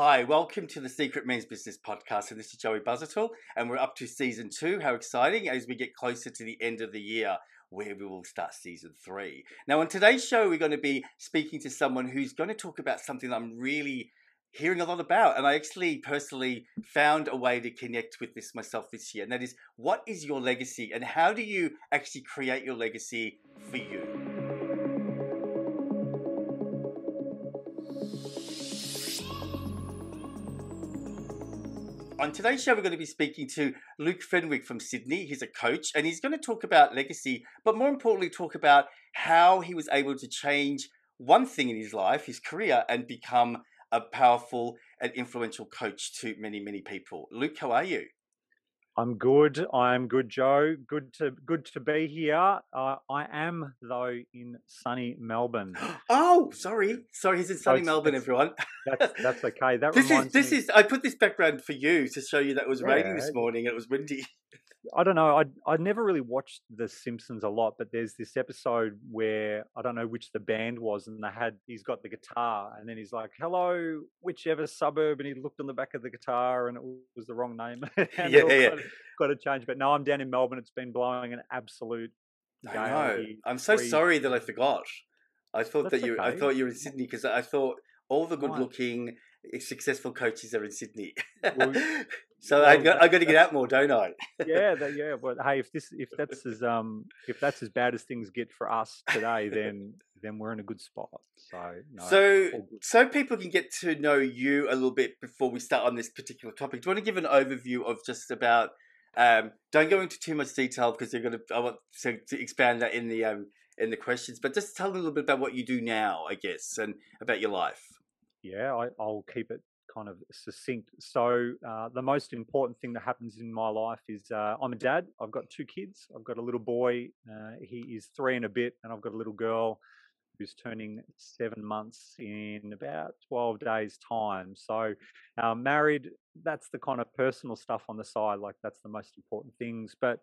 Hi, welcome to the Secret MENS Business Podcast, and this is Joey Buzzettle, and we're up to Season 2. How exciting, as we get closer to the end of the year, where we will start Season 3. Now, on today's show, we're going to be speaking to someone who's going to talk about something that I'm really hearing a lot about, and I actually personally found a way to connect with this myself this year, and that is, what is your legacy, and how do you actually create your legacy for you? On today's show, we're going to be speaking to Luke Fenwick from Sydney. He's a coach, and he's going to talk about legacy, but more importantly, talk about how he was able to change one thing in his life, his career, and become a powerful and influential coach to many, many people. Luke, how are you? I'm good, Joe. Good to be here. I am, though, in sunny Melbourne. Oh, sorry, he's in sunny Melbourne, everyone. That's okay. That this reminds me. I put this background for you to show you that it was raining this morning. It was windy. I don't know. I never really watched The Simpsons a lot, but there's this episode where I don't know which the band was, and he's got the guitar, and then he's like, "Hello, whichever suburb," and he looked on the back of the guitar, and it was the wrong name. Got to change. But no, I'm down in Melbourne. It's been blowing an absolute. I know. I'm so sorry that I forgot. I thought I thought you were in Sydney because I thought all the good-looking, successful coaches are in Sydney. Well, so I've got to get out more, don't I? Yeah. But hey, if that's as bad as things get for us today, then we're in a good spot. So people can get to know you a little bit before we start on this particular topic. Do you want to give an overview of just about? Don't go into too much detail because I want to expand that in the questions, but just tell a little bit about what you do now, I guess, and about your life. Yeah, I'll keep it kind of succinct. So the most important thing that happens in my life is I'm a dad. I've got two kids. I've got a little boy. He is 3 and a bit, and I've got a little girl who's turning 7 months in about 12 days' time. So married, that's the kind of personal stuff on the side. Like, that's the most important things. But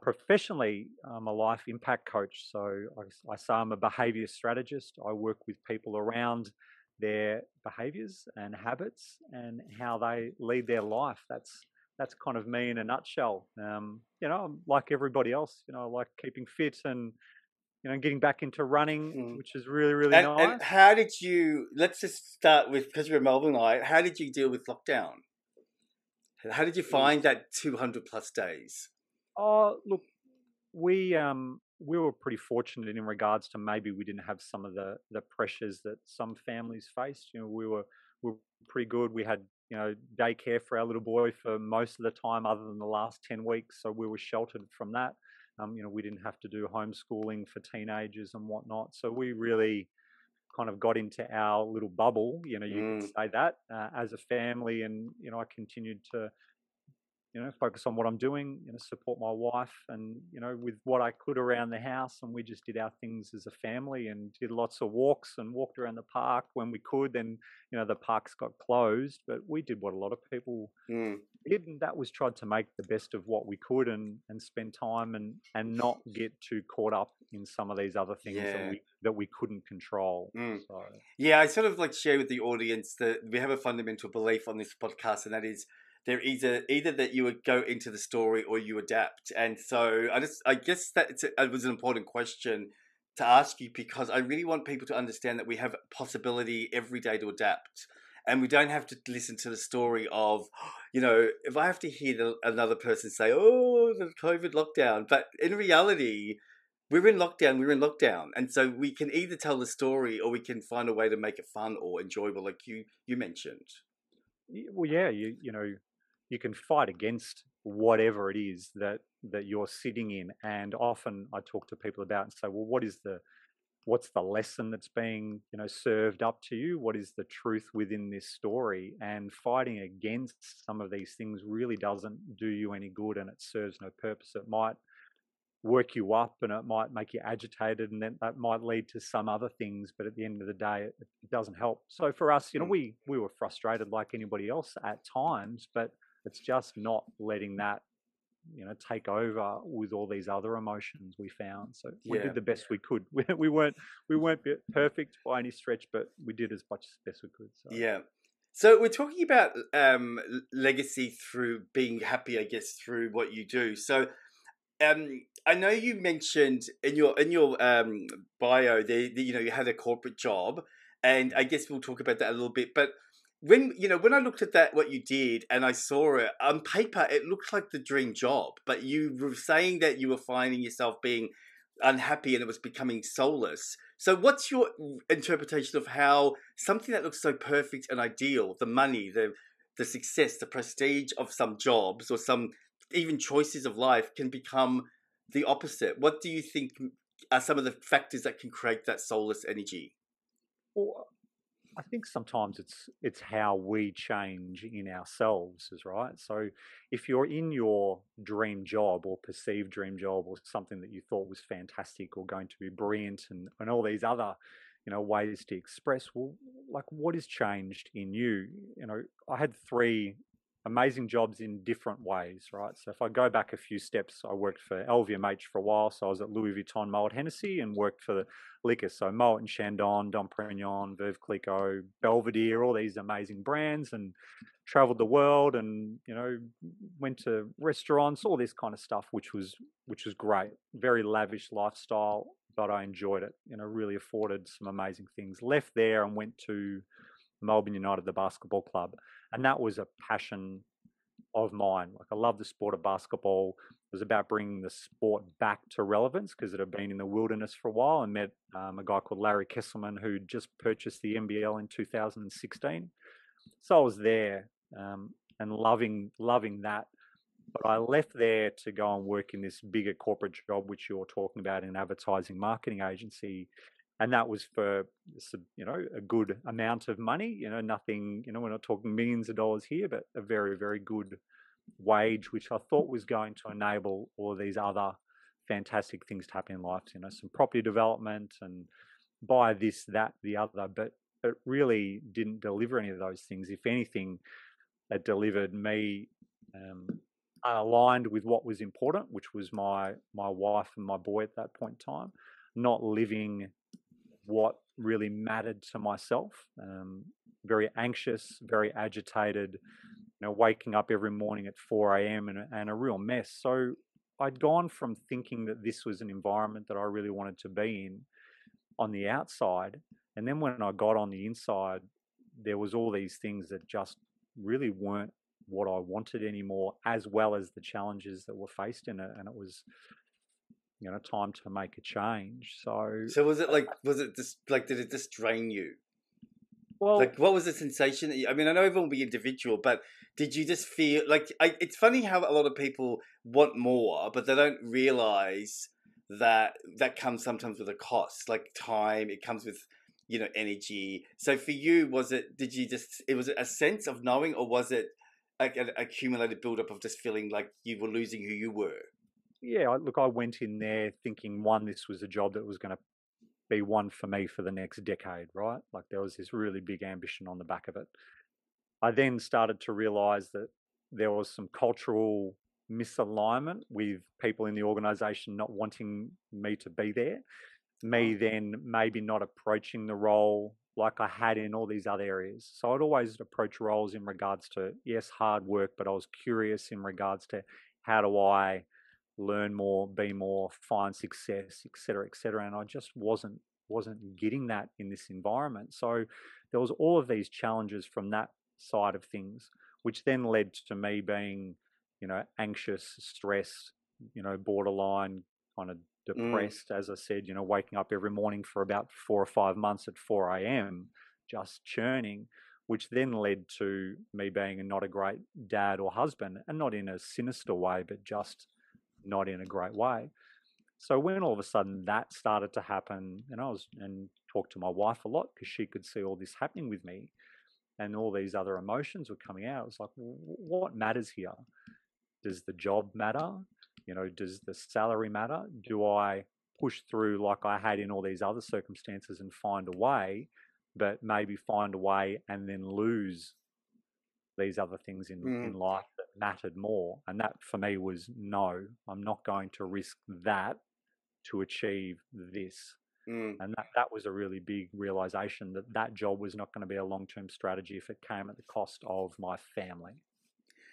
professionally, I'm a life impact coach. So I say I'm a behaviour strategist. I work with people around their behaviours and habits and how they lead their life. That's kind of me in a nutshell. I'm like everybody else. I like keeping fit and getting back into running, which is really, really nice. And how did you? Let's just start with, because we're in Melbourne, right? How did you deal with lockdown? How did you find that 200 plus days? Oh, look, we were pretty fortunate in regards to maybe we didn't have some of the pressures that some families faced. We were pretty good. We had daycare for our little boy for most of the time, other than the last 10 weeks, so we were sheltered from that. We didn't have to do homeschooling for teenagers and whatnot. So we really kind of got into our little bubble, you can say that, as a family. And, I continued to, focus on what I'm doing, support my wife and, with what I could around the house. And we just did our things as a family and did lots of walks and walked around the park when we could. Then, the parks got closed, but we did what a lot of people did, and that was tried to make the best of what we could and spend time and not get too caught up in some of these other things that we couldn't control. So. Yeah, I sort of like share with the audience that we have a fundamental belief on this podcast, and that is, they're either that you would go into the story or you adapt. And so I guess that it was an important question to ask you, because I really want people to understand that we have possibility every day to adapt, and we don't have to listen to the story of, if I have to hear another person say, "Oh, the COVID lockdown," but in reality, we're in lockdown. And so we can either tell the story or we can find a way to make it fun or enjoyable, like you mentioned. Well, yeah, you can fight against whatever it is that you're sitting in. And often I talk to people about and say, well, what's the lesson that's being, served up to you? What is the truth within this story? And fighting against some of these things really doesn't do you any good, and it serves no purpose. It might work you up and it might make you agitated, and then that might lead to some other things, but at the end of the day it doesn't help. So for us, we were frustrated like anybody else at times, but it's just not letting that take over with all these other emotions we found. So we did the best we could. We weren't perfect by any stretch, but we did as much as best we could. So. Yeah. So we're talking about legacy through being happy, I guess, through what you do. So I know you mentioned in your bio there that, you had a corporate job, and I guess we'll talk about that a little bit. But when I looked at that, what you did, and I saw it on paper, it looked like the dream job. But you were saying that you were finding yourself being unhappy and it was becoming soulless. So what's your interpretation of how something that looks so perfect and ideal, the money, the success, the prestige of some jobs or some even choices of life, can become the opposite? What do you think are some of the factors that can create that soulless energy? Well, I think sometimes it's how we change in ourselves, is right. So if you're in your dream job or perceived dream job or something that you thought was fantastic or going to be brilliant and all these other, ways to express, well, like, what has changed in you? I had 3 amazing jobs in different ways, right? So if I go back a few steps, I worked for LVMH for a while. So I was at Louis Vuitton Moët Hennessy and worked for the liquor. So Moët and Chandon, Dom Pérignon, Veuve Clicquot, Belvedere, all these amazing brands, and traveled the world and, went to restaurants, all this kind of stuff, which was great. Very lavish lifestyle, but I enjoyed it. Really afforded some amazing things. Left there and went to Melbourne United, the basketball club. And that was a passion of mine. Like, I love the sport of basketball. It was about bringing the sport back to relevance because it had been in the wilderness for a while. I met a guy called Larry Kesselman who just purchased the NBL in 2016. So I was there and loving that. But I left there to go and work in this bigger corporate job, which you're talking about, in an advertising marketing agency. And that was for, a good amount of money, nothing, we're not talking millions of dollars here, but a very, very good wage, which I thought was going to enable all of these other fantastic things to happen in life, some property development and buy this, that, the other. But it really didn't deliver any of those things. If anything, it delivered me aligned with what was important, which was my wife and my boy at that point in time, not living what really mattered to myself. Very anxious, very agitated, waking up every morning at 4 a.m. and a real mess. So I'd gone from thinking that this was an environment that I really wanted to be in on the outside. And then when I got on the inside, there was all these things that just really weren't what I wanted anymore, as well as the challenges that were faced in it. And it was time to make a change. So was it like, did it just drain you? Well, like, what was the sensation that I know everyone will be individual, but did you just feel like, it's funny how a lot of people want more, but they don't realize that comes sometimes with a cost, like time. It comes with, energy. So for you, was it a sense of knowing, or was it like an accumulated buildup of just feeling like you were losing who you were? Yeah, look, I went in there thinking, one, this was a job that was going to be one for me for the next decade, right? Like, there was this really big ambition on the back of it. I then started to realize that there was some cultural misalignment with people in the organization not wanting me to be there, me then maybe not approaching the role like I had in all these other areas. So I'd always approach roles in regards to, yes, hard work, but I was curious in regards to how do I learn more, be more, find success, etc. And I just wasn't getting that in this environment. So there was all of these challenges from that side of things, which then led to me being, anxious, stressed, borderline, kind of depressed. As I said, waking up every morning for about 4 or 5 months at 4 a.m, just churning, which then led to me being not a great dad or husband, and not in a sinister way, but just not in a great way. So when all of a sudden that started to happen, and talked to my wife a lot because she could see all this happening with me, and all these other emotions were coming out. It was like, what matters here? Does the job matter? Does the salary matter? Do I push through like I had in all these other circumstances and find a way, but maybe find a way and then lose these other things in life that mattered more? And that for me was, no, I'm not going to risk that to achieve this. And that was a really big realization that that job was not going to be a long-term strategy if it came at the cost of my family.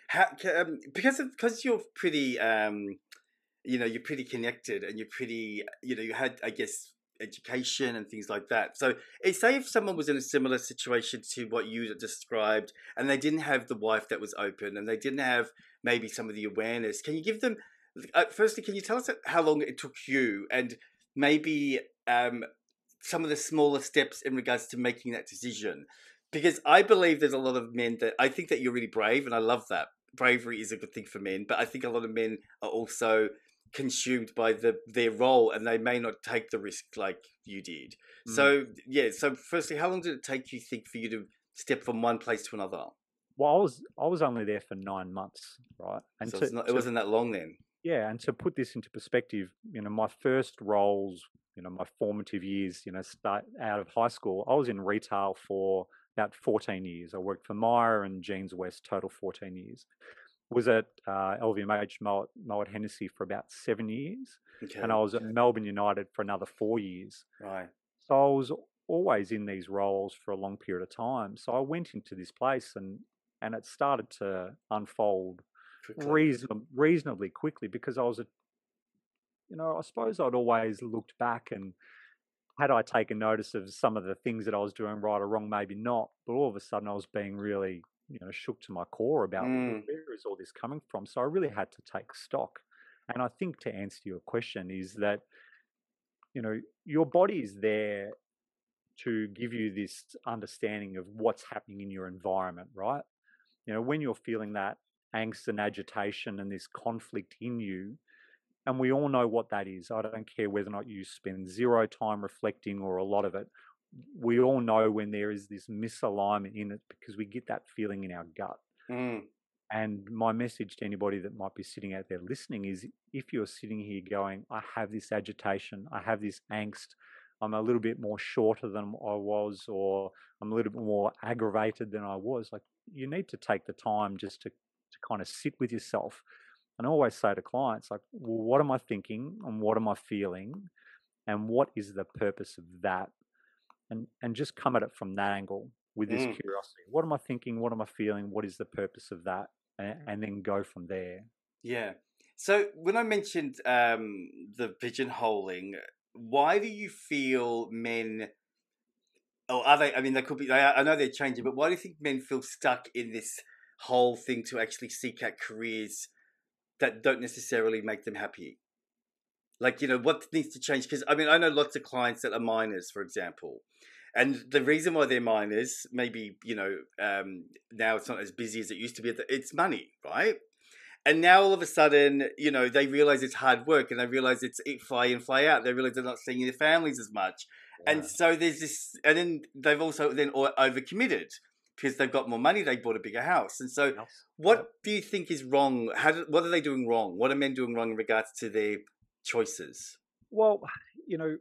How, because you're pretty, you know, you're pretty connected and you're pretty, you know, you had, I guess, education and things like that. So say if someone was in a similar situation to what you described and they didn't have the wife that was open and they didn't have maybe some of the awareness, can you give them, firstly, can you tell us how long it took you and maybe some of the smaller steps in regards to making that decision? Because I believe there's a lot of men that, I think that you're really brave and I love that. Bravery is a good thing for men, but I think a lot of men are also consumed by their role and they may not take the risk like you did. So yeah, so firstly, how long did it take you think for you to step from one place to another? Well, I was only there for 9 months, right? And so it wasn't that long then. Yeah, and to put this into perspective, you know, my first roles, you know, my formative years, you know, start out of high school, I was in retail for about 14 years. I worked for Myer and Jeans West, total 14 years. Was at LVMH Moët Hennessy for about 7 years. Okay. And I was at Melbourne United for another 4 years. Right. So I was always in these roles for a long period of time. So I went into this place and it started to unfold reasonably quickly because I was, you know, I suppose I'd always looked back and had I taken notice of some of the things that I was doing right or wrong, maybe not, but all of a sudden I was being really, you know, shook to my core about where is all this coming from. So I really had to take stock. And I think to answer your question is that, you know, your body is there to give you this understanding of what's happening in your environment, right? You know, when you're feeling that angst and agitation and this conflict in you, and we all know what that is. I don't care whether or not you spend zero time reflecting or a lot of it. We all know when there is this misalignment in it because we get that feeling in our gut. And my message to anybody that might be sitting out there listening is if you're sitting here going, I have this agitation, I have this angst, I'm a little bit more shorter than I was, or I'm a little bit more aggravated than I was, like you need to take the time just to kind of sit with yourself. And I always say to clients, like, well, what am I thinking and what am I feeling and what is the purpose of that? And just come at it from that angle with this curiosity. What am I thinking? What am I feeling? What is the purpose of that? And then go from there. Yeah. So when I mentioned the pigeonholing, why do you feel men, or are they, I mean, they could be, I know they're changing, but why do you think men feel stuck in this whole thing to actually seek out careers that don't necessarily make them happy? Like, you know, what needs to change? Because, I mean, I know lots of clients that are minors, for example. And the reason why they're minors, maybe, you know, now it's not as busy as it used to be. It's money, right? And now all of a sudden, you know, they realize it's hard work and they realize it's fly in, fly out. They realize they're not seeing their families as much. Yeah. And so there's this, and then they've also then overcommitted because they've got more money. They bought a bigger house. And so what do you think is wrong? What are they doing wrong? What are men doing wrong in regards to their choices? Well, you know,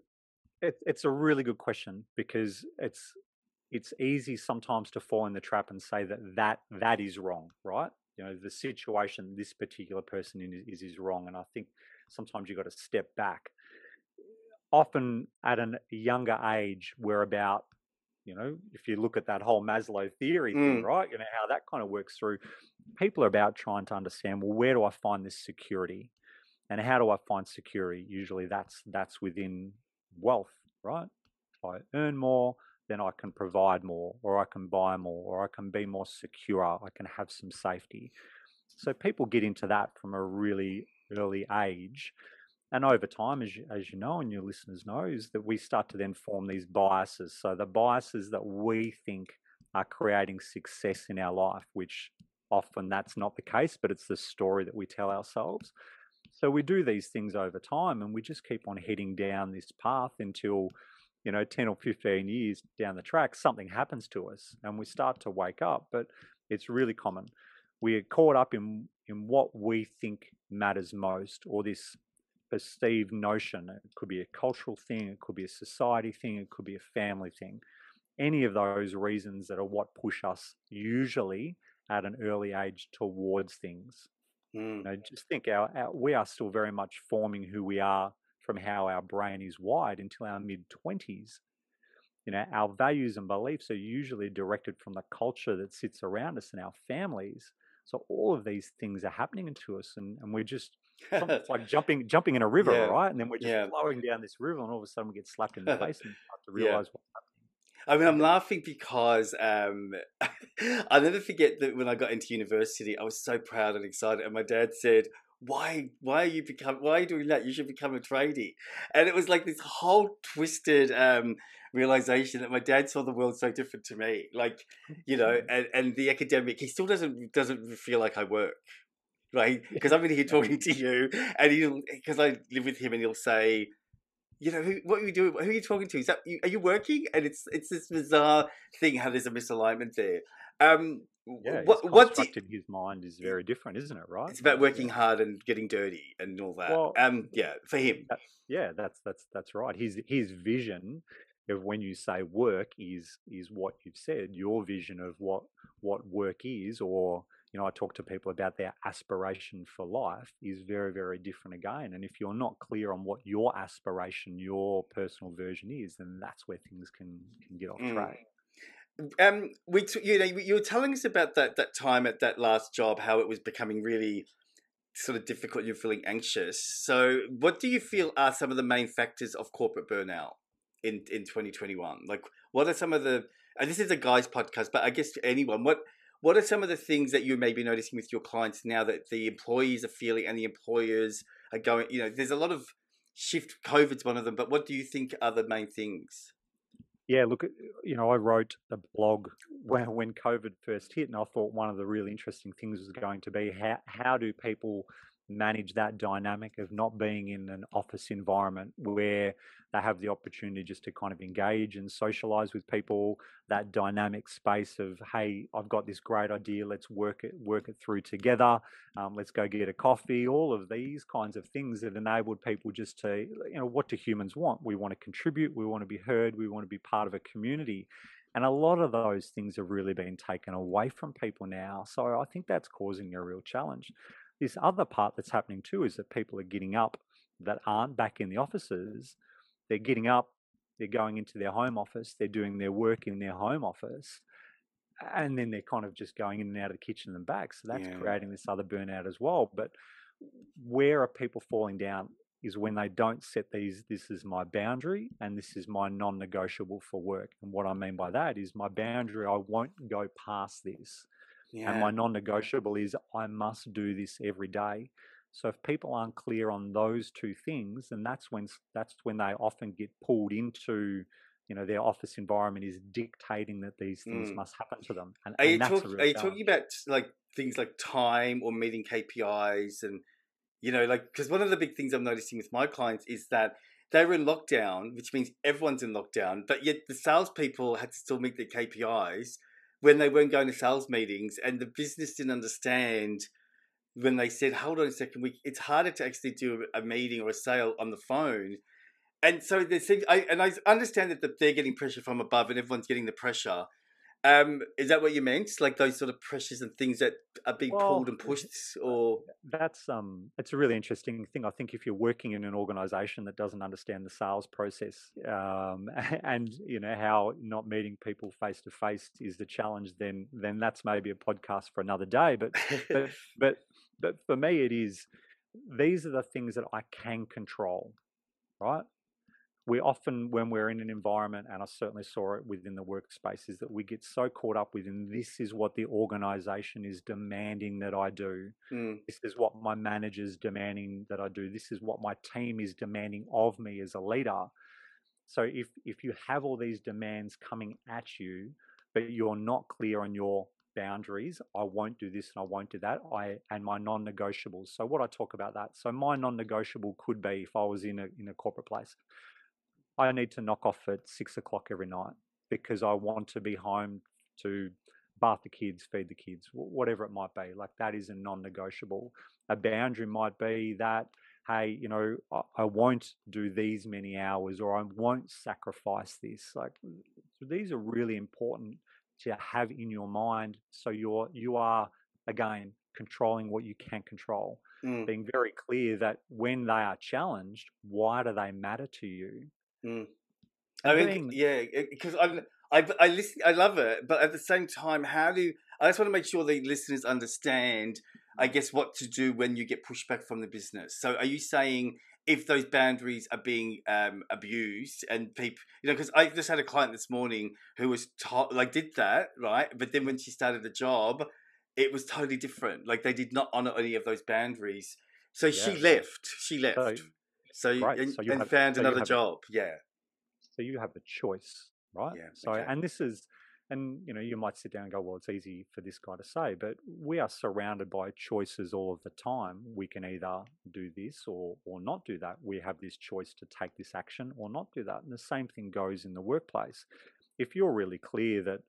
it's a really good question because it's easy sometimes to fall in the trap and say that is wrong, right? You know, the situation this particular person is wrong. And I think sometimes you've got to step back. Often at a younger age, we're about, you know, if you look at that whole Maslow theory thing, right? You know, how that kind of works through. People are about trying to understand, well, where do I find this security? And how do I find security? Usually that's within wealth, right? If I earn more, then I can provide more, or I can buy more, or I can be more secure. I can have some safety. So people get into that from a really early age. And over time, as you know, and your listeners know, is that we start to then form these biases. So the biases that we think are creating success in our life, which often that's not the case, but it's the story that we tell ourselves. So we do these things over time and we just keep on heading down this path until, you know, 10 or 15 years down the track, something happens to us and we start to wake up. But it's really common. We are caught up in what we think matters most, or this perceived notion. It could be a cultural thing. It could be a society thing. It could be a family thing. Any of those reasons that are what push us usually at an early age towards things. You know, just think we are still very much forming who we are from how our brain is wired until our mid-20s. You know, our values and beliefs are usually directed from the culture that sits around us and our families. So all of these things are happening to us, and we're just, it's like jumping in a river, right? And then we're just flowing down this river, and all of a sudden we get slapped in the face and start to realize what's happening. I mean, I'm laughing because I'll never forget that when I got into university, I was so proud and excited. And my dad said, why are you doing that? You should become a tradie. And it was like this whole twisted realization that my dad saw the world so different to me. Like, you know, and the academic, he still doesn't feel like I work. Right. Because I'm in here talking to you, and he'll, because I live with him, and he'll say, you know, what are you doing? Who are you talking to? Is that you, are you working? And it's this bizarre thing how there's a misalignment there. Yeah, what in his mind is very different, isn't it? Right? It's about working hard and getting dirty and all that. Well, yeah, for him. That's right. His vision of when you say work is what you've said. Your vision of what work is, or you know, I talk to people about their aspiration for life is very, very different again. And if you're not clear on what your aspiration, your personal version is, then that's where things can get off track. You know, you were telling us about that time at that last job, how it was becoming really sort of difficult. You're feeling anxious. So, what do you feel are some of the main factors of corporate burnout in 2021? Like, what are some of the? And this is a guy's podcast, but I guess anyone. What are some of the things that you may be noticing with your clients now that the employees are feeling and the employers are going? You know, there's a lot of shift. COVID's one of them, but what do you think are the main things? Yeah, look, you know, I wrote a blog when COVID first hit, and I thought one of the really interesting things was going to be how do people manage that dynamic of not being in an office environment where they have the opportunity just to kind of engage and socialize with people, that dynamic space of, hey, I've got this great idea, let's work it through together, let's go get a coffee, all of these kinds of things that enabled people just to, you know, what do humans want? We want to contribute, we want to be heard, we want to be part of a community. And a lot of those things have really been taken away from people now. So I think that's causing a real challenge. This other part that's happening too is that people are getting up that aren't back in the offices. They're getting up, they're going into their home office, they're doing their work in their home office, and then they're kind of just going in and out of the kitchen and back. So that's creating this other burnout as well. But where are people falling down is when they don't set these, this is my boundary and this is my non-negotiable for work. And what I mean by that is my boundary, I won't go past this. Yeah. And my non-negotiable is I must do this every day. So if people aren't clear on those two things, then that's when they often get pulled into, you know, their office environment is dictating that these things must happen to them. And, are you talking about like things like time or meeting KPIs? And, you know, like, because one of the big things I'm noticing with my clients is that they were in lockdown, which means everyone's in lockdown, but yet the salespeople had to still meet their KPIs when they weren't going to sales meetings, and the business didn't understand when they said, hold on a second, it's harder to actually do a meeting or a sale on the phone. And so there seems, I understand that they're getting pressure from above and everyone's getting the pressure. Is that what you meant? Like those sort of pressures and things that are being pulled and pushed? Or that's a really interesting thing. I think if you're working in an organisation that doesn't understand the sales process, and you know how not meeting people face to face is the challenge, then that's maybe a podcast for another day. But but for me, it is. These are the things that I can control, right? We often, when we're in an environment, and I certainly saw it within the workspace, is that we get so caught up within this is what the organisation is demanding that I do. This is what my manager's demanding that I do. This is what my team is demanding of me as a leader. So if you have all these demands coming at you, but you're not clear on your boundaries, I won't do this and I won't do that, and my non-negotiables. So what I talk about that. So my non-negotiable could be, if I was in a corporate place, I need to knock off at 6 o'clock every night because I want to be home to bath the kids, feed the kids, whatever it might be. Like that is a non-negotiable. A boundary might be that, hey, you know, I won't do these many hours, or I won't sacrifice this. Like these are really important to have in your mind, so you are again, controlling what you can control, being very clear that when they are challenged, why do they matter to you? I mean, yeah, because I listen, I love it, but at the same time, how do you, I just want to make sure the listeners understand, I guess, what to do when you get pushback from the business. So, are you saying if those boundaries are being abused and people, you know, because I just had a client this morning who was did that, right? But then when she started the job, it was totally different. Like, they did not honor any of those boundaries, so she left. So you found another job. Yeah. So you have a choice, right? Yeah. So, and this is, and you know, you might sit down and go, well, it's easy for this guy to say, but we are surrounded by choices all of the time. We can either do this or not do that. We have this choice to take this action or not do that. And the same thing goes in the workplace. If you're really clear that,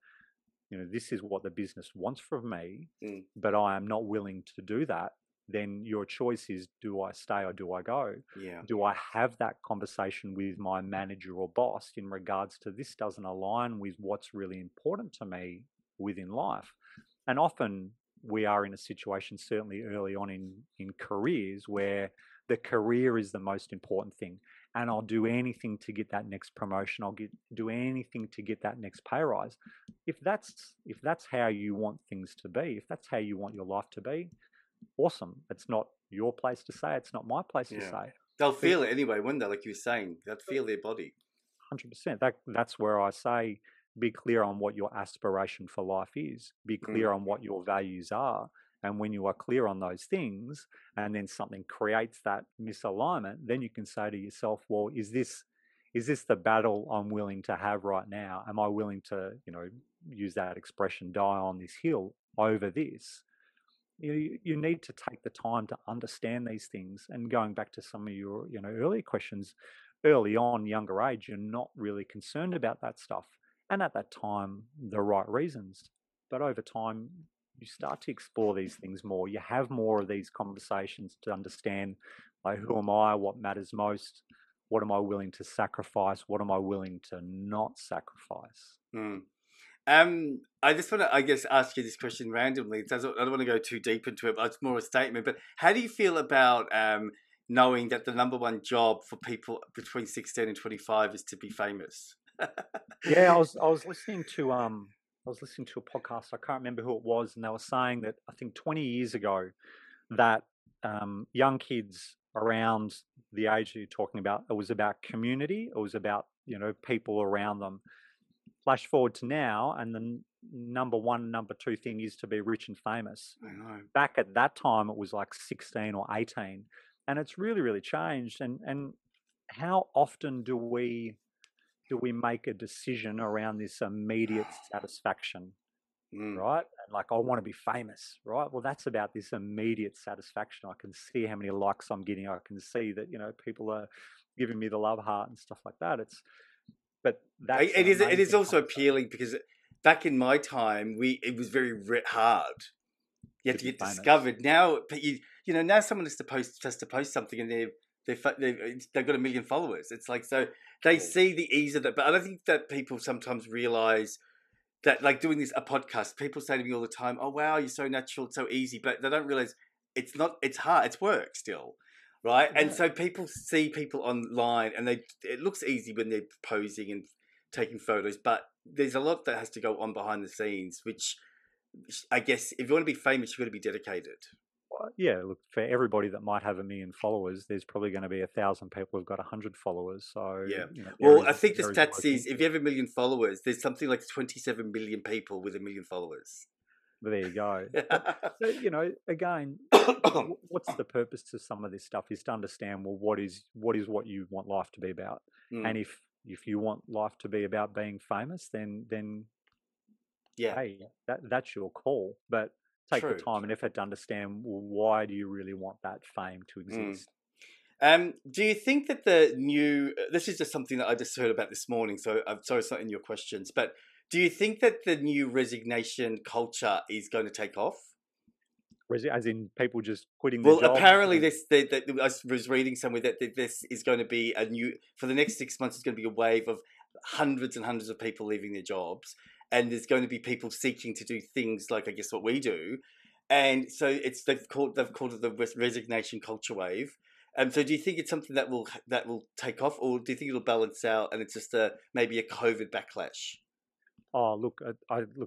you know, this is what the business wants from me, but I am not willing to do that, then your choice is, do I stay or do I go? Yeah. Do I have that conversation with my manager or boss in regards to this doesn't align with what's really important to me within life? And often we are in a situation, certainly early on in careers, where the career is the most important thing. And I'll do anything to get that next promotion. I'll do anything to get that next pay rise. If that's how you want things to be, if that's how you want your life to be, awesome. It's not your place to say. It's not my place to say. They'll feel it anyway, wouldn't they? Like you were saying, they'll feel their body. 100%. That's where I say, be clear on what your aspiration for life is. Be clear on what your values are. And when you are clear on those things, and then something creates that misalignment, then you can say to yourself, well, is this the battle I'm willing to have right now? Am I willing to, you know, use that expression, die on this hill over this? You need to take the time to understand these things. And going back to some of your, you know, earlier questions, early on, younger age, you're not really concerned about that stuff. And at that time, the right reasons. But over time, you start to explore these things more. You have more of these conversations to understand, like, who am I? What matters most? What am I willing to sacrifice? What am I willing to not sacrifice? I just want to, I guess, ask you this question randomly. I don't want to go too deep into it, but it's more a statement. But how do you feel about knowing that the number one job for people between 16 and 25 is to be famous? Yeah, I was listening to a podcast. I can't remember who it was, and they were saying that I think 20 years ago that young kids around the age that you're talking about, it was about community. It was about, you know, people around them. Flash forward to now, and the number one, number two thing is to be rich and famous. I know. Back at that time, it was like 16 or 18, and it's really, really changed. And how often do we make a decision around this immediate satisfaction, right? And like, I want to be famous, right? Well, that's about this immediate satisfaction. I can see how many likes I'm getting. I can see that, you know, people are giving me the love heart and stuff like that. It's, but that it is also appealing, because back in my time, it was very hard. You had to get discovered. Now, you know, now someone has to post something, and they've got a million followers. It's like, so they see the ease of that. But I don't think that people sometimes realize that, like, doing this a podcast, people say to me all the time, "Oh wow, you're so natural, it's so easy," but they don't realize it's not. It's hard. It's work still. Right, and so people see people online, and it looks easy when they're posing and taking photos, but there's a lot that has to go on behind the scenes, which I guess if you want to be famous, you've got to be dedicated. Yeah, look, for everybody that might have a million followers, there's probably going to be 1,000 people who've got 100 followers. So yeah, you know, well, I think the stats is if you have a million followers, there's something like 27 million people with a million followers. There you go. So, you know, again, what's the purpose to some of this stuff is to understand, well, what is what you want life to be about. And if you want life to be about being famous, then yeah, hey, that's your call. But take the time and effort to understand, well, why do you really want that fame to exist? Do you think that this is just something that I just heard about this morning, so I'm sorry it's not in your questions, but do you think that the new resignation culture is going to take off? As in people just quitting their job? Well, apparently I was reading somewhere that this is going to be for the next 6 months, it's going to be a wave of hundreds and hundreds of people leaving their jobs. And there's going to be people seeking to do things like, I guess, what we do. And so it's they've called it the resignation culture wave. So do you think it's something that will take off, or do you think it'll balance out and it's just maybe a COVID backlash? Oh, look,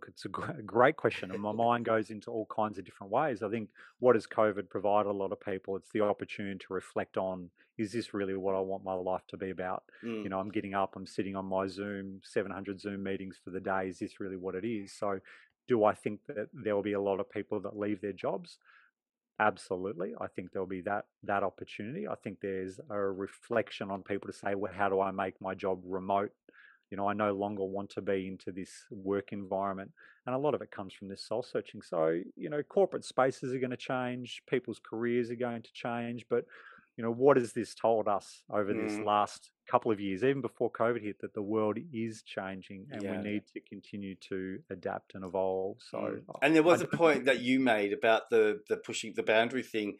it's a great question. And my mind goes into all kinds of different ways. I think, what does COVID provide a lot of people? It's the opportunity to reflect on, is this really what I want my life to be about? Mm. You know, I'm getting up, I'm sitting on my 700 Zoom meetings for the day. Is this really what it is? So do I think that there will be a lot of people that leave their jobs? Absolutely. I think there'll be that opportunity. I think there's a reflection on people to say, well, how do I make my job remote? You know, I no longer want to be into this work environment. And a lot of it comes from this soul searching. So, you know, corporate spaces are going to change. People's careers are going to change. But, you know, what has this told us over this last couple of years, even before COVID hit, that the world is changing and we need to continue to adapt and evolve. So, and there was a point that you made about the pushing the boundary thing.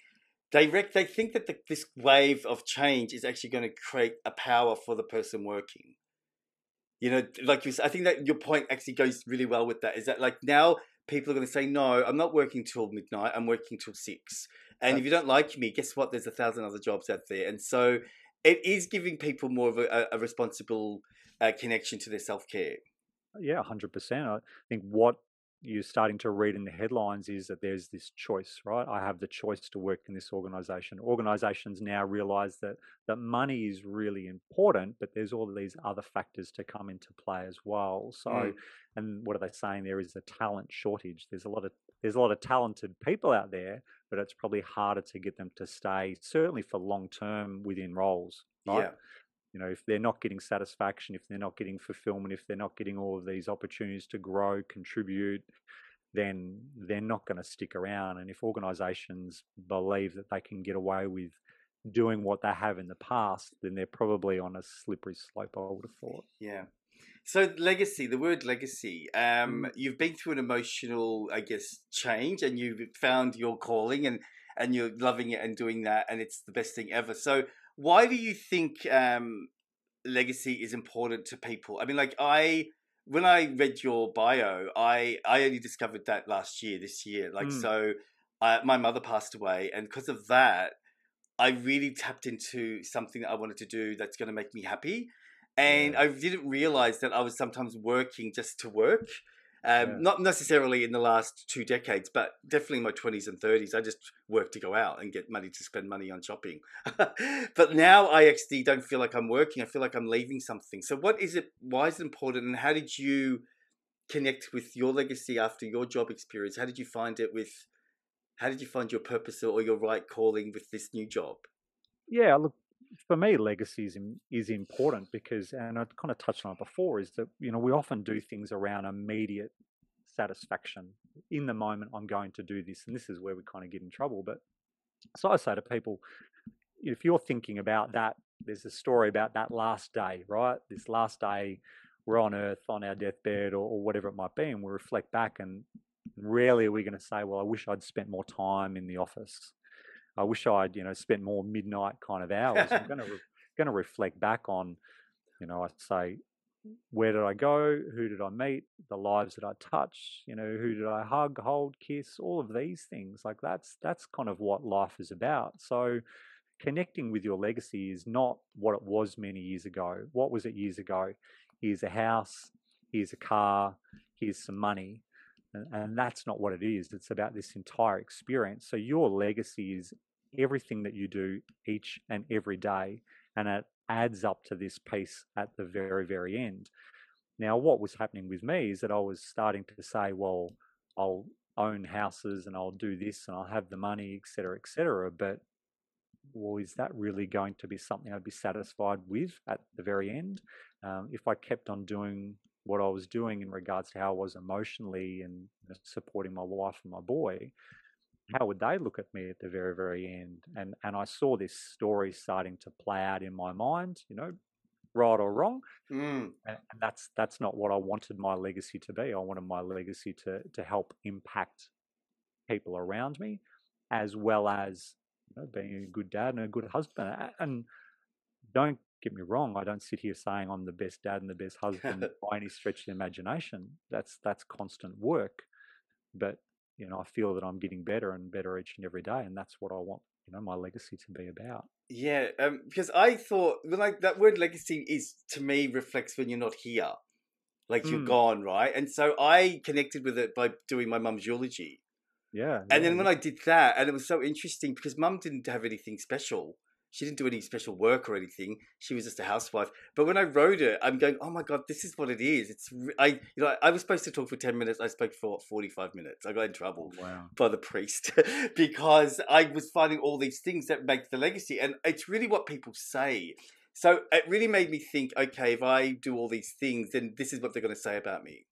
They think that this wave of change is actually going to create a power for the person working. You know, like you said, I think that your point actually goes really well with that. Is that, like, now people are going to say, no, I'm not working till midnight. I'm working till 6. And if you don't like me, guess what? There's 1,000 other jobs out there. And so it is giving people more of a responsible connection to their self-care. Yeah, 100%. I think what you're starting to read in the headlines is that there's this choice, right? I have the choice to work in this organization. Organizations now realize that money is really important, but there's all these other factors to come into play as well. So, and what are they saying? There is a talent shortage. There's a lot of talented people out there, but it's probably harder to get them to stay, certainly for long term, within roles, right? Yeah. You know, if they're not getting satisfaction, if they're not getting fulfillment, if they're not getting all of these opportunities to grow, contribute, then they're not going to stick around. And if organisations believe that they can get away with doing what they have in the past, then they're probably on a slippery slope, I would have thought. Yeah. So legacy, the word legacy, you've been through an emotional, I guess, change, and you've found your calling and you're loving it and doing that, and it's the best thing ever. So why do you think legacy is important to people? I mean, like, when I read your bio, I only discovered that this year. Like, so my mother passed away, and because of that, I really tapped into something that I wanted to do that's going to make me happy. And I didn't realize that I was sometimes working just to work. Not necessarily in the last 2 decades, but definitely in my 20s and 30s, I just worked to go out and get money to spend money on shopping. But now I actually don't feel like I'm working. I feel like I'm leaving something. So what is it? Why is it important? And how did you connect with your legacy after your job experience? How did you find it with? How did you find your purpose or your right calling with this new job? Yeah, look, for me, legacy is important because, and I kind of touched on it before, is that, you know, we often do things around immediate satisfaction. In the moment, I'm going to do this, and this is where we kind of get in trouble. But so I say to people, if you're thinking about that, there's a story about that last day, right? This last day we're on earth, on our deathbed or whatever it might be, and we reflect back, and rarely are we going to say, well, I wish I'd spent more time in the office. I wish I'd, you know, spent more midnight kind of hours. I'm going to reflect back on, you know, I say, where did I go? Who did I meet? The lives that I touched, you know, who did I hug, hold, kiss? All of these things, like that's kind of what life is about. So connecting with your legacy is not what it was many years ago. What was it years ago? Here's a house, here's a car, here's some money. And that's not what it is. It's about this entire experience. So your legacy is everything that you do each and every day. And it adds up to this piece at the very, very end. Now, what was happening with me is that I was starting to say, well, I'll own houses and I'll do this and I'll have the money, et cetera, et cetera. But, well, is that really going to be something I'd be satisfied with at the very end? If I kept on doing what I was doing in regards to how I was emotionally and supporting my wife and my boy, how would they look at me at the very, very end? And I saw this story starting to play out in my mind, you know, right or wrong. And that's not what I wanted my legacy to be. I wanted my legacy to help impact people around me, as well as, you know, being a good dad and a good husband. And don't get me wrong, I don't sit here saying I'm the best dad and the best husband by any stretch of the imagination. That's constant work. But you know, I feel that I'm getting better and better each and every day, and that's what I want, you know, my legacy to be about. Yeah, because I thought, like, that word legacy is, to me, reflects when you're not here, like you're gone, right? And so I connected with it by doing my mum's eulogy. Yeah. And then when I did that, and it was so interesting because mum didn't have anything special. She didn't do any special work or anything. She was just a housewife. But when I wrote it, I'm going, oh my God, this is what it is. It's I was supposed to talk for 10 minutes. I spoke for what, 45 minutes. I got in trouble by the priest because I was finding all these things that make the legacy. And it's really what people say. So it really made me think, okay, if I do all these things, then this is what they're going to say about me.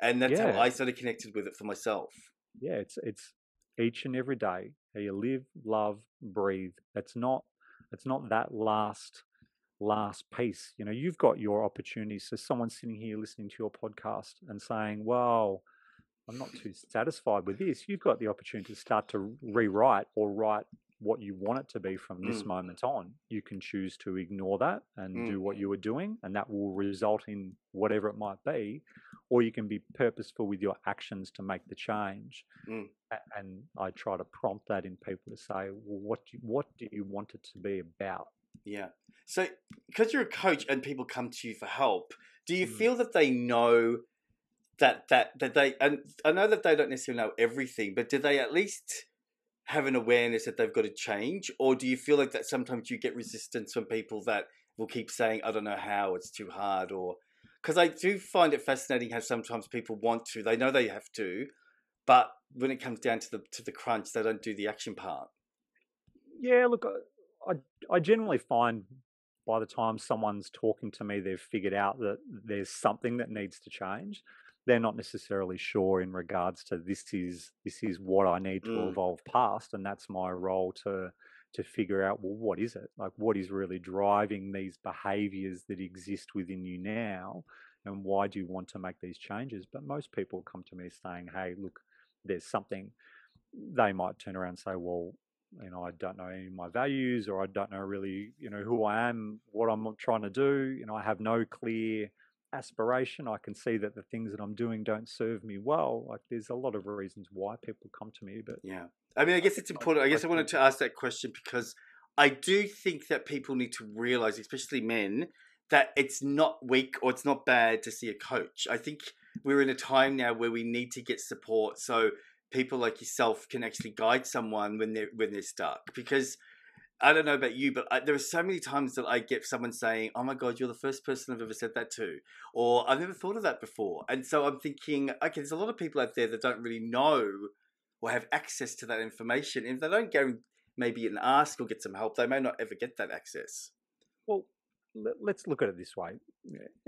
And that's how I sort of connected with it for myself. Yeah, it's each and every day how you live, love, breathe. It's not that last piece. You know, you've got your opportunities. So someone sitting here listening to your podcast and saying, well, I'm not too satisfied with this. You've got the opportunity to start to rewrite or write what you want it to be from this moment on. You can choose to ignore that and do what you were doing, and that will result in whatever it might be, or you can be purposeful with your actions to make the change. And I try to prompt that in people to say, well, what do you want it to be about? Yeah. So because you're a coach and people come to you for help, do you feel that they know that they, and I know that they don't necessarily know everything, but do they at least have an awareness that they've got to change? Or do you feel like that sometimes you get resistance from people that will keep saying, I don't know how, it's too hard? Or because I do find it fascinating how sometimes people want to, they know they have to, but when it comes down to the crunch, they don't do the action part. Yeah, look, I generally find by the time someone's talking to me, they've figured out that there's something that needs to change. They're not necessarily sure in regards to this is what I need to evolve past, and that's my role to figure out, well, what is it? Like, what is really driving these behaviours that exist within you now, and why do you want to make these changes? But most people come to me saying, hey, look, there's something. They might turn around and say, well, you know, I don't know any of my values, or I don't know really, you know, who I am, what I'm trying to do. You know, I have no clear aspiration. I can see that the things that I'm doing don't serve me well. Like, there's a lot of reasons why people come to me. But yeah, I mean, I guess it's important. I guess I wanted to ask that question because I do think that people need to realize, especially men, that it's not weak or it's not bad to see a coach. I think we're in a time now where we need to get support so people like yourself can actually guide someone when they're stuck. Because I don't know about you, but there are so many times that I get someone saying, oh my God, you're the first person I've ever said that to, or I've never thought of that before. And so I'm thinking, okay, there's a lot of people out there that don't really know or have access to that information. And if they don't go maybe and ask or get some help, they may not ever get that access. Well, let's look at it this way.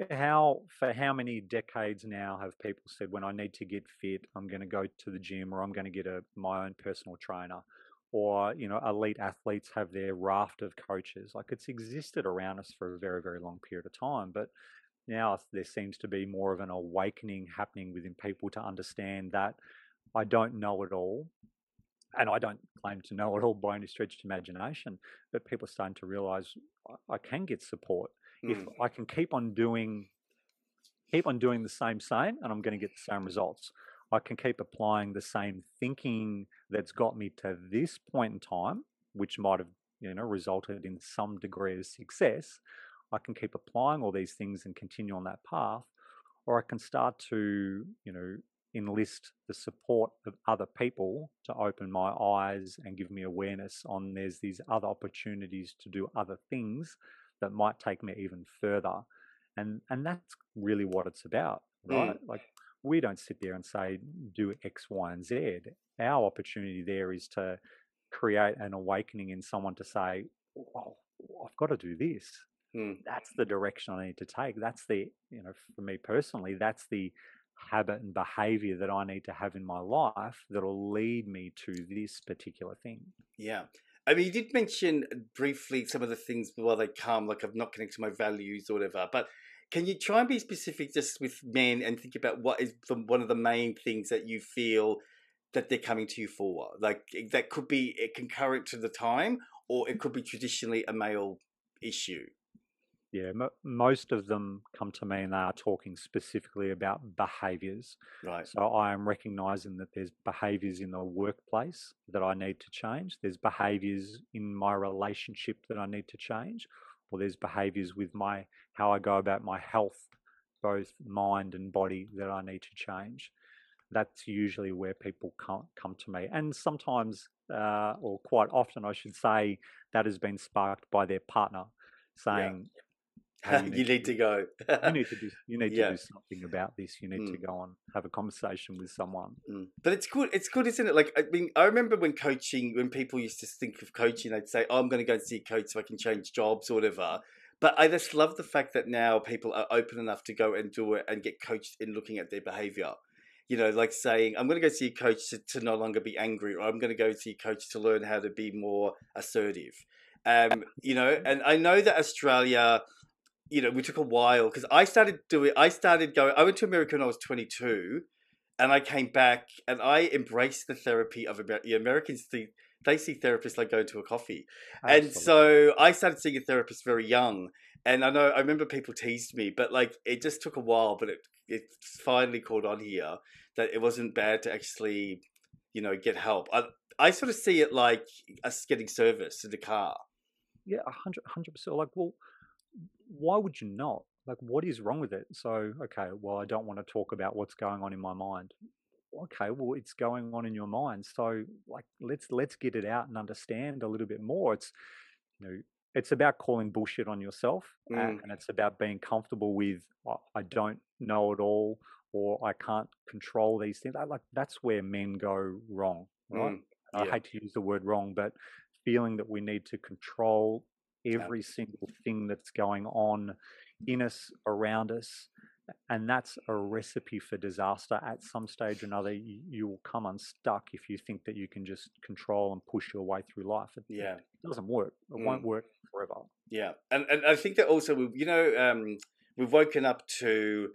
For how many decades now have people said, when I need to get fit, I'm going to go to the gym, or I'm going to get my own personal trainer? Or, you know, elite athletes have their raft of coaches. Like, it's existed around us for a very, very long period of time. But now there seems to be more of an awakening happening within people to understand that I don't know it all. And I don't claim to know it all by any stretch of imagination. But people are starting to realise I can get support. If I can keep on doing the same, and I'm going to get the same results. I can keep applying the same thinking that's got me to this point in time, which might have, you know, resulted in some degree of success. I can keep applying all these things and continue on that path, or I can start to, you know, enlist the support of other people to open my eyes and give me awareness on there's these other opportunities to do other things that might take me even further. And that's really what it's about, right? Like, we don't sit there and say, do X, Y, and Z. Our opportunity there is to create an awakening in someone to say, oh, I've got to do this. That's the direction I need to take. That's the, you know, for me personally, that's the habit and behavior that I need to have in my life that'll lead me to this particular thing. Yeah. I mean, you did mention briefly some of the things while they come, like I've not connected to my values or whatever, but can you try and be specific just with men and think about what is one of the main things that you feel that they're coming to you for? Like, that could be concurrent to the time, or it could be traditionally a male issue. Yeah, most of them come to me and they are talking specifically about behaviours. Right. So I am recognising that there's behaviours in the workplace that I need to change. There's behaviours in my relationship that I need to change, or there's behaviours with my how I go about my health, both mind and body, that I need to change. That's usually where people come to me. And sometimes, or quite often, I should say, that has been sparked by their partner saying, yeah. Hey, you need to go. you need to do something about this. You need to go and have a conversation with someone. But it's good. It's good, isn't it? Like, I mean, I remember when coaching, when people used to think of coaching, they'd say, "Oh, I'm going to go and see a coach so I can change jobs or whatever." But I just love the fact that now people are open enough to go and do it and get coached in looking at their behavior. You know, like saying, "I'm going to go see a coach to no longer be angry," or "I'm going to go see a coach to learn how to be more assertive." You know, and I know that Australia, you know, we took a while because I went to America when I was 22 and I came back and I embraced the therapy of America. Americans think they see therapists like going to a coffee. Absolutely. And so I started seeing a therapist very young. And I remember people teased me, but like, it just took a while, but it finally caught on here that it wasn't bad to actually, you know, get help. I sort of see it like us getting service in the car. Yeah, 100%. Like, well, why would you not? Like, what is wrong with it? So, okay, well, I don't want to talk about what's going on in my mind. Okay, well, it's going on in your mind. So, like, let's get it out and understand a little bit more. It's, you know, it's about calling bullshit on yourself, and it's about being comfortable with, I don't know it all, or I can't control these things. Like, that's where men go wrong, right? Yeah. I hate to use the word wrong, but feeling that we need to control every single thing that's going on in us, around us, and that's a recipe for disaster. At some stage or another, you will come unstuck if you think that you can just control and push your way through life. It doesn't work. It won't work forever. Yeah, and I think that also, we've woken up to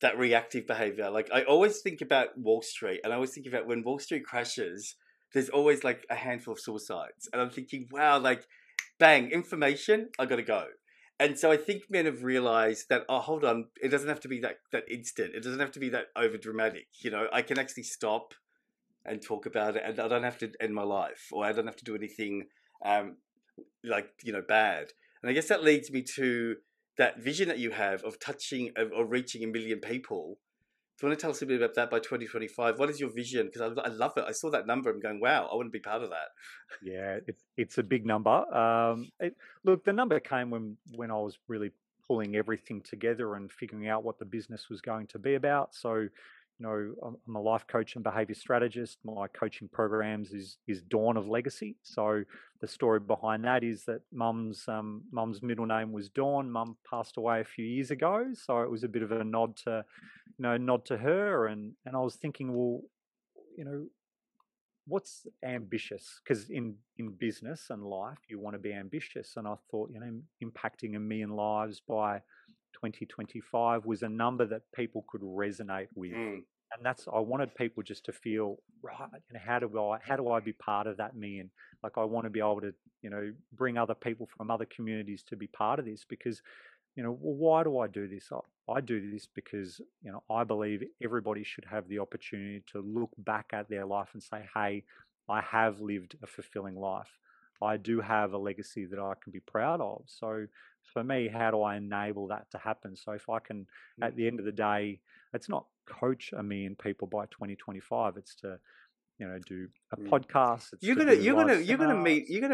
that reactive behavior. Like, I always think about Wall Street, and I always think about when Wall Street crashes, there's always like a handful of suicides, and I'm thinking, wow, like, bang, information, I got to go. And so I think men have realized that, oh, hold on, it doesn't have to be that instant. It doesn't have to be that over dramatic. You know, I can actually stop and talk about it, and I don't have to end my life, or I don't have to do anything like, you know, bad. And I guess that leads me to that vision that you have of touching or reaching 1 million people. Do you want to tell us a bit about that by 2025? What is your vision? Because I love it. I saw that number. I'm going, wow, I want to be part of that. Yeah, it's a big number. Look, the number came when I was really pulling everything together and figuring out what the business was going to be about. So, you know, I'm a life coach and behavior strategist. My coaching programs is Dawn of Legacy. So the story behind that is that mum's middle name was Dawn. Mum passed away a few years ago. So it was a bit of a nod to... you know, nod to her, and I was thinking, well, you know, what's ambitious? Because in business and life, you want to be ambitious. And I thought, you know, impacting 1 million lives by 2025 was a number that people could resonate with, and that's, I wanted people just to feel right. And how do I be part of that million? Like, I want to be able to, you know, bring other people from other communities to be part of this because, you know, well, why do I do this? I do this because, you know, I believe everybody should have the opportunity to look back at their life and say, hey, I have lived a fulfilling life. I do have a legacy that I can be proud of. So for me, how do I enable that to happen? So if I can, at the end of the day, it's not coach 1 million people by 2025. It's to, you know, do a podcast. It's you're gonna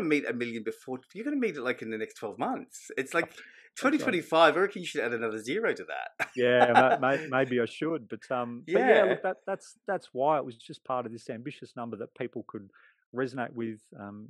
meet 1 million before. You're gonna meet it like in the next 12 months. It's like 2025. I reckon you should add another zero to that. Yeah, maybe I should. But yeah, look, that's why it was just part of this ambitious number that people could resonate with.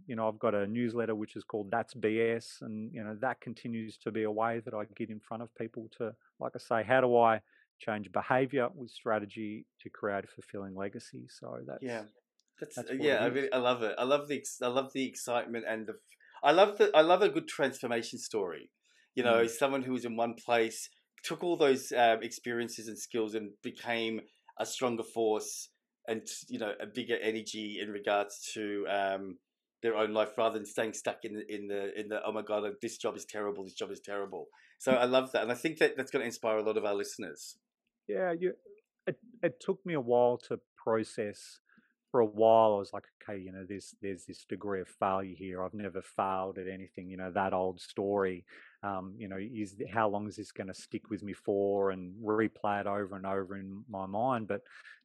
You know, I've got a newsletter which is called That's BS, and you know that continues to be a way that I get in front of people to, like I say, how do I change behaviour with strategy to create a fulfilling legacy? So that's I love it. I love the excitement and the. I love a good transformation story. You know, someone who was in one place took all those experiences and skills and became a stronger force and, you know, a bigger energy in regards to their own life rather than staying stuck in the oh my god, this job is terrible, this job is terrible. So I love that, and I think that that's going to inspire a lot of our listeners. Yeah, it took me a while to process. For a while, I was like, okay, you know, there's this degree of failure here. I've never failed at anything, you know, that old story. You know, how long is this going to stick with me for, and replay it over and over in my mind. But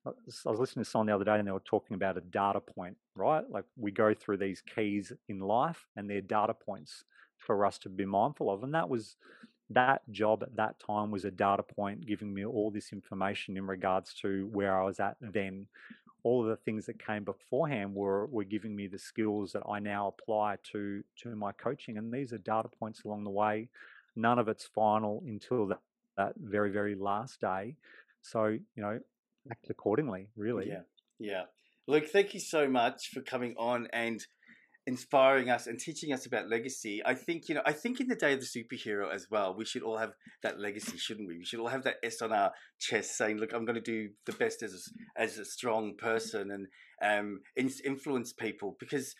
I was listening to someone the other day and they were talking about a data point, right? Like we go through these keys in life and they're data points for us to be mindful of. And that job at that time was a data point giving me all this information in regards to where I was at then. All of the things that came beforehand were giving me the skills that I now apply to my coaching. And these are data points along the way. None of it's final until that very, very last day. So, you know, act accordingly, really. Yeah. Yeah. Luke, thank you so much for coming on and inspiring us and teaching us about legacy. I think in the day of the superhero as well, we should all have that legacy, shouldn't we? We should all have that S on our chest saying, look, I'm going to do the best as a strong person and influence people, because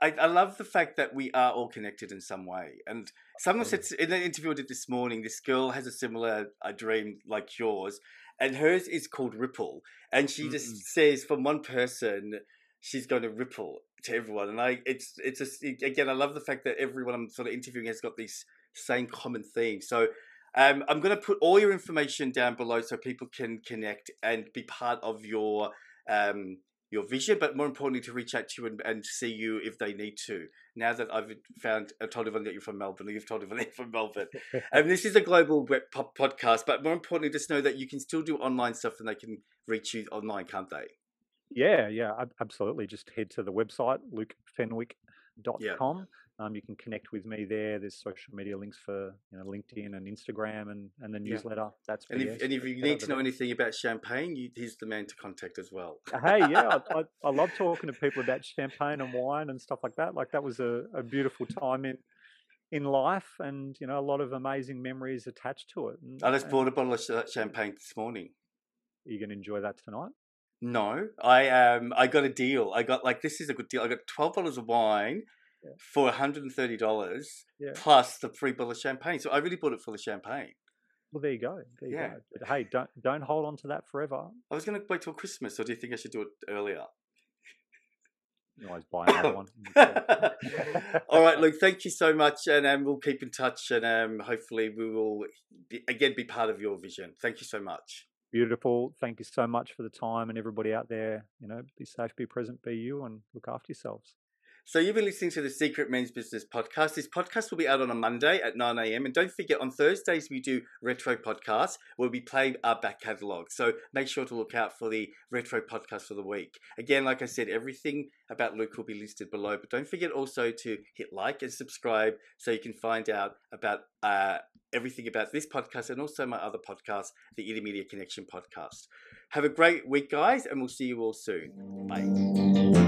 I love the fact that we are all connected in some way. And someone said in an interview I did this morning, this girl has a similar dream like yours, and hers is called Ripple. And she just says from one person, she's going to ripple to everyone. And again, I love the fact that everyone I'm sort of interviewing has got these same common themes. So I'm going to put all your information down below so people can connect and be part of your vision, but more importantly, to reach out to you and see you if they need to. Now that I've told everyone that you're from Melbourne, or you've told everyone that you're from Melbourne. This is a global web podcast, but more importantly, just know that you can still do online stuff and they can reach you online, can't they? Yeah, absolutely. Just head to the website, lukefenwick.com. You can connect with me there. There's social media links for, you know, LinkedIn and Instagram and the newsletter. That's BS. And if you need to know anything about champagne, he's the man to contact as well. Hey, yeah, I love talking to people about champagne and wine and stuff like that. Like that was a beautiful time in life, and you know, a lot of amazing memories attached to it. And I just bought a bottle of champagne this morning. Are you going to enjoy that tonight? No, I got a deal. I got this is a good deal. I got $12 of wine for $130 plus the free bottle of champagne. So I really bought it full of champagne. Well, there you go. There you go. But hey, don't hold on to that forever. I was going to wait till Christmas. Or do you think I should do it earlier? You always buy another one. All right, Luke. Thank you so much, and we'll keep in touch, and hopefully we will be part of your vision. Thank you so much. Beautiful. Thank you so much for the time, and everybody out there, you know, be safe, be present, be you, and look after yourselves. So you've been listening to the Secret MENS Business podcast. This podcast will be out on a Monday at 9 a.m. And don't forget, on Thursdays, we do retro podcasts where we play our back catalogue. So make sure to look out for the retro podcast for the week. Again, like I said, everything about Luke will be listed below. But don't forget also to hit like and subscribe so you can find out about everything about this podcast and also my other podcast, the Intermedia Connection podcast. Have a great week, guys, and we'll see you all soon. Bye.